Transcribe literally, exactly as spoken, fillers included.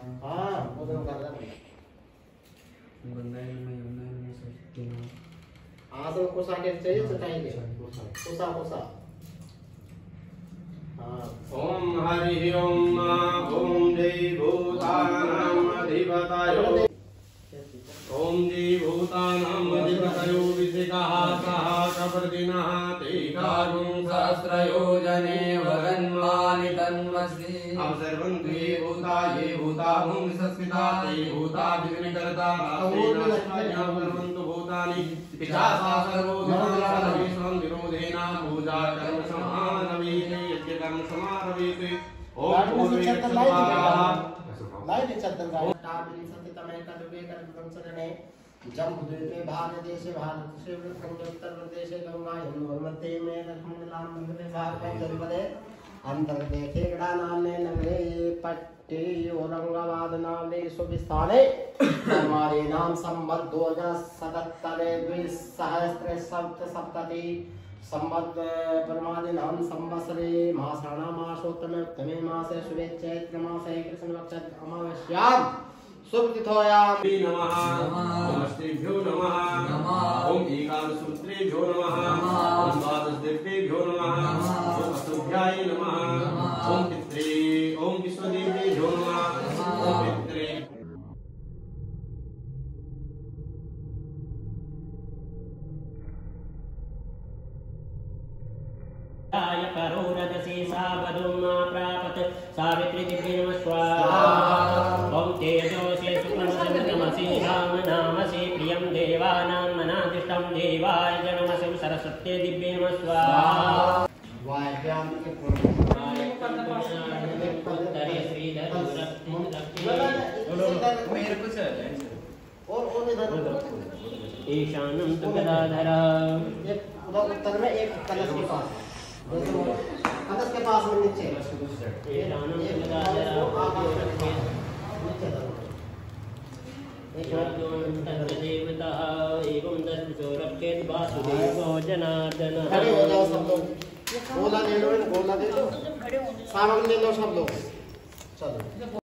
हां वो तो कर रहा है बंदा है मैं हूं मैं सोचती हूं हां तो कोसा के चाहिए चाहिए कोसा कोसा कोसा हां ओम हरि ओम ओम देव भूतानां अधिपतयो ओम देव भूतानां अधिपतयो विशिकाः सः कप्रदिनः तेकारुं सहस्रयोजने वरन्मानि तन्वसि अवसर्वं द्वे भूता ये भूता भूमि संस्थिता ते भूता विघ्नकर्ता नास्तिनास्ताया वर्वन्तु भूतानि पिशासा सर्वो विनाशं विरोधेन पूजा कर्म समानवीने यज्ञ कर्म समारवेते ओम पूर्वेक्षता लाइट चतन लाइट ताबिनी संस्थितमय कदुबे कर्मसंसने जम द्वीपे भारतदेशे भारतस्य उत्तर प्रदेशे गंगा हिमवन्ते में रत्नलाल मंदिरे भारत जनपदे अंतर देखे गणानाम ने नगरे पट्टी औरंगाबाद नाम ने सुविस्थाने हमारे नाम संबद्ध दो हजार सतहत्तर बीस सहस्त्र सप्त सप्तति संबद्ध परमादि नाम संबसरे मासाना मासोत्तमे उत्तमे मासे सुबे चैत्र मासे कृष्ण वक्षत अमावस्याम सुब्दितोयाम नमः नमस्तेभ्यो नमः ओम एकादशसूत्रेभ्यो नमः ओम द्वादशदेवेभ्यो नमः ओम अष्टभ्याय नमः ओम पित्रे ओम विश्वदेवेभ्यो नमः ओम पित्रे आय करो रजसे सावधुमा प्राप्त सावित्री दिव्यम स्वाहा ओम तेजो राम नामसे प्रियं देवानां मनादिष्टं देवाय नमः सरस्वती दिव्येम स्वाहा वायव्याम के पुण्य श्रीधर मेरे कुछ और और इधर ईशानम तुंगदाधरा उत्तर में एक कलश के पास कलश के पास में नीचे ईशानम तुंगदाधरा देवता एवं जनार्दन खड़े हो जाओ सब लोग गोला दे लो गोला दे लो सावन दे लो सब लोग चलो।